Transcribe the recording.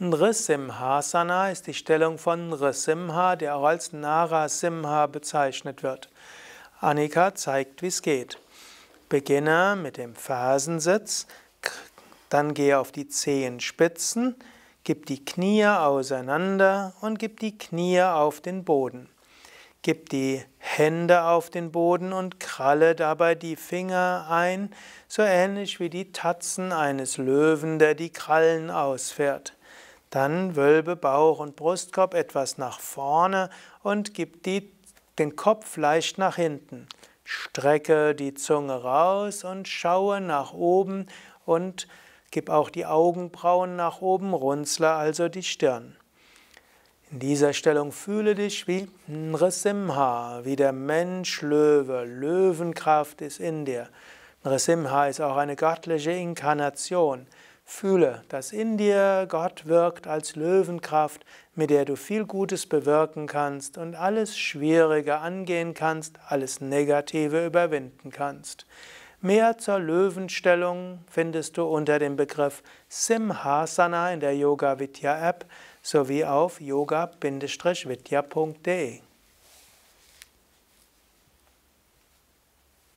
Nrisimhasana ist die Stellung von Nrisimha, der auch als Narasimha bezeichnet wird. Annika zeigt, wie es geht. Beginne mit dem Fersensitz, dann gehe auf die Zehenspitzen, gib die Knie auseinander und gib die Knie auf den Boden. Gib die Hände auf den Boden und kralle dabei die Finger ein, so ähnlich wie die Tatzen eines Löwen, der die Krallen ausfährt. Dann wölbe Bauch und Brustkorb etwas nach vorne und gib den Kopf leicht nach hinten. Strecke die Zunge raus und schaue nach oben und gib auch die Augenbrauen nach oben, runzle also die Stirn. In dieser Stellung fühle dich wie Nrisimha, wie der Mensch-Löwe. Löwenkraft ist in dir. Nrisimha ist auch eine göttliche Inkarnation. Fühle, dass in dir Gott wirkt als Löwenkraft, mit der du viel Gutes bewirken kannst und alles Schwierige angehen kannst, alles Negative überwinden kannst. Mehr zur Löwenstellung findest du unter dem Begriff Simhasana in der Yoga Vidya App sowie auf yoga-vidya.de.